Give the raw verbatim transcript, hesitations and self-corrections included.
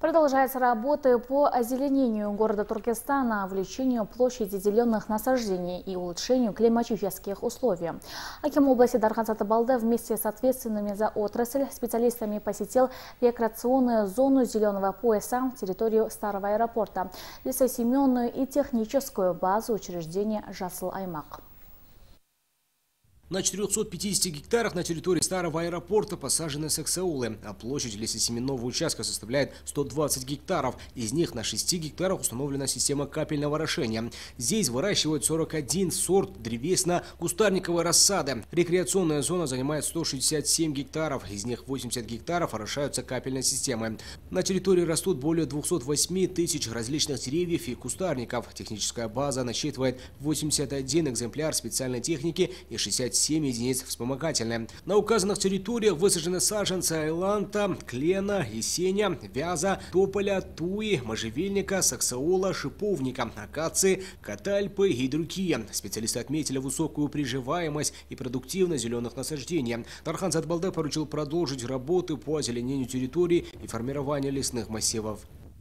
Продолжаются работы по озеленению города Туркестана, увеличению площади зеленых насаждений и улучшению климатических условий. Аким области Дархан Сатыбалды вместе с ответственными за отрасль специалистами посетил рекреационную зону зеленого пояса, территорию старого аэропорта, лесосеменную и техническую базу учреждения «Жасл-Аймак». На четырёхстах пятидесяти гектарах на территории старого аэропорта посажены саксаулы, а площадь лесосеменного участка составляет сто двадцать гектаров. Из них на шести гектарах установлена система капельного орошения. Здесь выращивают сорок один сорт древесно-кустарниковой рассады. Рекреационная зона занимает сто шестьдесят семь гектаров, из них восемьдесят гектаров орошаются капельной системой. На территории растут более двухсот восьми тысяч различных деревьев и кустарников. Техническая база насчитывает восемьдесят один экземпляр специальной техники и шестьдесят семь семь единиц вспомогательные. На указанных территориях высажены саженцы айланта, клена, есеня, вяза, тополя, туи, можжевельника, саксаула, шиповника, акации, катальпы и другие. Специалисты отметили высокую приживаемость и продуктивность зеленых насаждений. Дархан Сатыбалды поручил продолжить работы по озеленению территории и формированию лесных массивов.